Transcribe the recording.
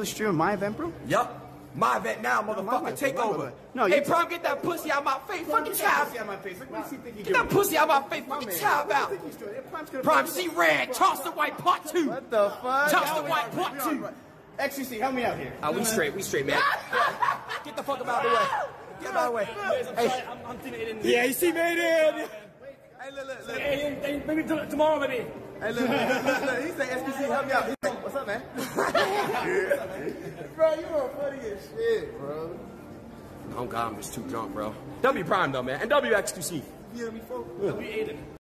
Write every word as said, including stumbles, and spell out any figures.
This year, my event, bro? Yup. My event now, motherfucker. No, my, my, take my, over. My, my. No, hey, Prime, get that pussy out my face. Fucking child out my face. Look, wow. Get get that pussy out my face. Fucking child out. Prime, Prime she ran. Charleston White Part Two. What the fuck? Charleston White Part Two. X Q C, help me out here. Ah, we straight. We straight, man. Get the fuck up out of the way. Get out of the way. Hey, I'm thinking it in. Yeah, you see me in. Hey, look, look, look. Maybe tomorrow, maybe. Hey, look, look, look. He said, X Q C, help me out. What's up, man? Bro, you are funny as shit, bro. Oh, God, I'm just too drunk, bro. W Prime, though, man. And W X Q C. You hear me, folks? W Aiden.